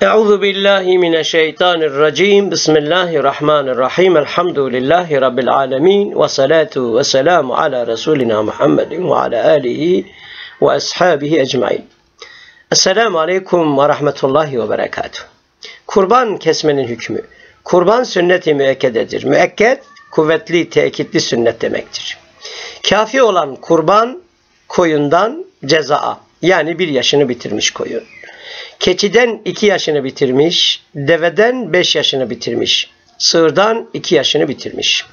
Euzubillahimineşşeytanirracim. Bismillahirrahmanirrahim. Elhamdülillahi Rabbil alemin. Ve salatu ve selamu ala Resulina Muhammedin ve ala alihi ve ashabihi ecmain. Esselamu aleyküm ve rahmetullahi ve berekatuhu. Kurban kesmenin hükmü. Kurban sünnet-i müekkededir. Müekked, kuvvetli, tekitli sünnet demektir. Kafi olan kurban koyundan cezaa, yani 1 yaşını bitirmiş koyun. Keçiden 2 yaşını bitirmiş, deveden 5 yaşını bitirmiş, sığırdan 2 yaşını bitirmiş.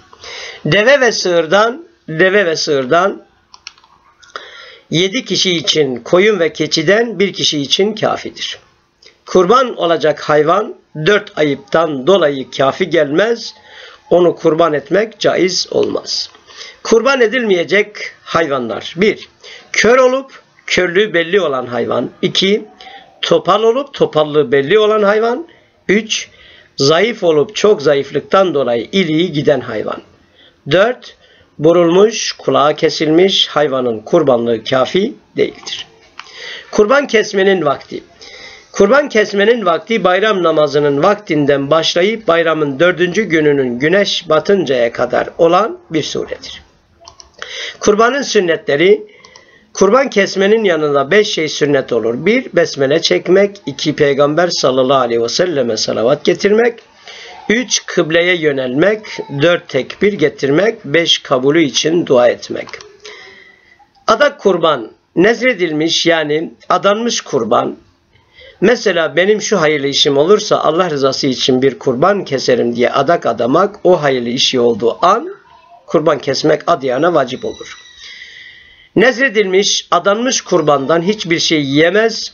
Deve ve sığırdan 7 kişi için, koyun ve keçiden 1 kişi için kafidir. Kurban olacak hayvan 4 ayıptan dolayı kafi gelmez, onu kurban etmek caiz olmaz. Kurban edilmeyecek hayvanlar: 1. Kör olup körlüğü belli olan hayvan. 2. Topal olup topallığı belli olan hayvan. 3. Zayıf olup çok zayıflıktan dolayı iliği giden hayvan. 4. Burulmuş, kulağı kesilmiş hayvanın kurbanlığı kafi değildir. Kurban kesmenin vakti. Kurban kesmenin vakti bayram namazının vaktinden başlayıp bayramın 4. gününün güneş batıncaya kadar olan bir süredir. Kurbanın sünnetleri: kurban kesmenin yanında 5 şey sünnet olur. 1. Besmele çekmek. 2. Peygamber sallallahu aleyhi ve selleme salavat getirmek. 3. Kıbleye yönelmek. 4. Tekbir getirmek. 5. Kabulü için dua etmek. Adak kurban, nezredilmiş yani adanmış kurban. Mesela benim şu hayırlı işim olursa Allah rızası için bir kurban keserim diye adak adamak, o hayırlı işi olduğu an kurban kesmek adıyana vacip olur. Nezredilmiş, adanmış kurbandan hiçbir şey yiyemez.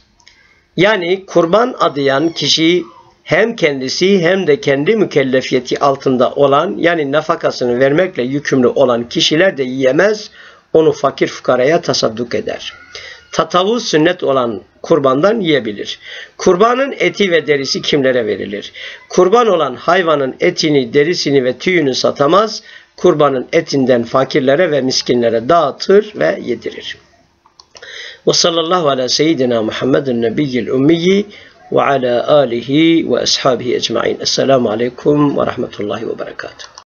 Yani kurban adayan kişi hem kendisi hem de kendi mükellefiyeti altında olan, yani nafakasını vermekle yükümlü olan kişiler de yiyemez. Onu fakir fukaraya tasadduk eder. Tatavu sünnet olan kurbandan yiyebilir. Kurbanın eti ve derisi kimlere verilir? Kurban olan hayvanın etini, derisini ve tüyünü satamaz. Kurbanın etinden fakirlere ve miskinlere dağıtır ve yedirir. Ve sallallahu ala seyyidina Muhammedin nebiyyil ummiyyi ve ala alihi ve ashabihi ecmain. Esselamu aleyküm ve rahmetullahi ve berekatuhu.